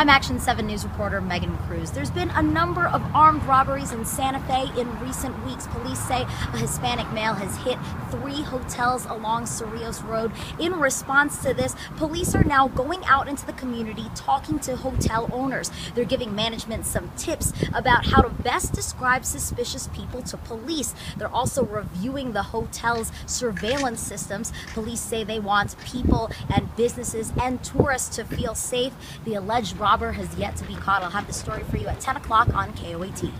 I'm Action 7 News reporter Megan Cruz. There's been a number of armed robberies in Santa Fe in recent weeks. Police say a Hispanic male has hit 3 hotels along Cerrillos Road. In response to this, police are now going out into the community talking to hotel owners. They're giving management some tips about how to best describe suspicious people to police. They're also reviewing the hotel's surveillance systems. Police say they want people and businesses and tourists to feel safe. The alleged robber has yet to be caught. I'll have the story for you at 10 o'clock on KOAT.